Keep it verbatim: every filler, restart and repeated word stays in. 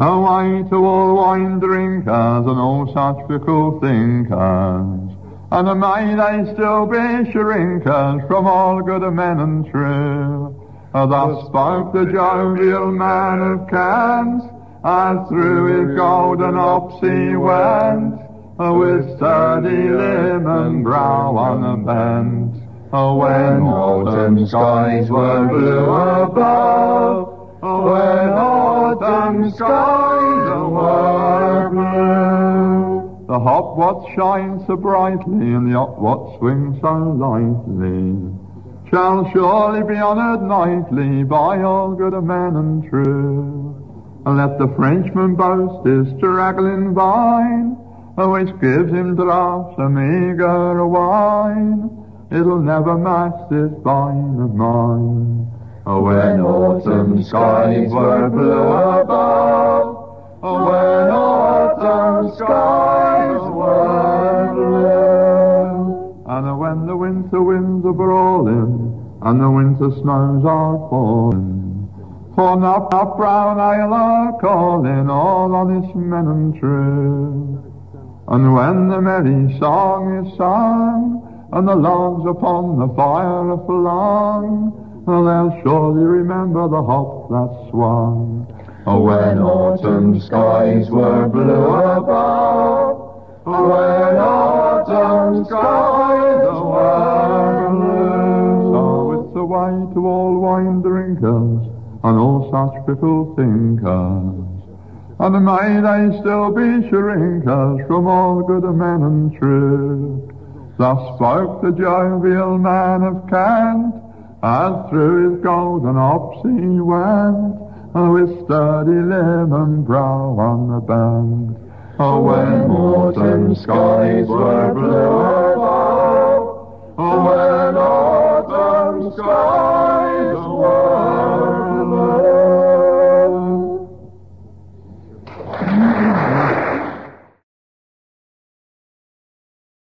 A white to all wine drinkers, and all such fickle thinkers, and a mind I still be shrinkers from all good men and true. Thus spoke the jovial man of Kent, as through his golden ops he went, with sturdy limb and brow unbent. When autumn skies were blue above, when autumn skies were blue, the hopwort shines so brightly, and the hopwort swings so lightly, shall surely be honoured nightly by all good men and true. And let the Frenchman boast his straggling vine, which gives him draughts a meagre wine, it'll never match this vine of mine. When autumn skies were blue above, when autumn skies were blue, and when the winter winds are brawling, and the winter snows are falling, for now our brown isle are calling all honest men and true. And when the merry song is sung, and the logs upon the fire are flung, they'll surely remember the hop that swung. When autumn skies were blue above, when autumn skies were blue. So it's a way to all wine drinkers, and all such fickle thinkers, and may they still be shrinkers from all good men and true. Thus spoke the jovial man of Kent, as through his golden ops he went, with sturdy limb and brow unbent. When autumn skies were blue above, when autumn skies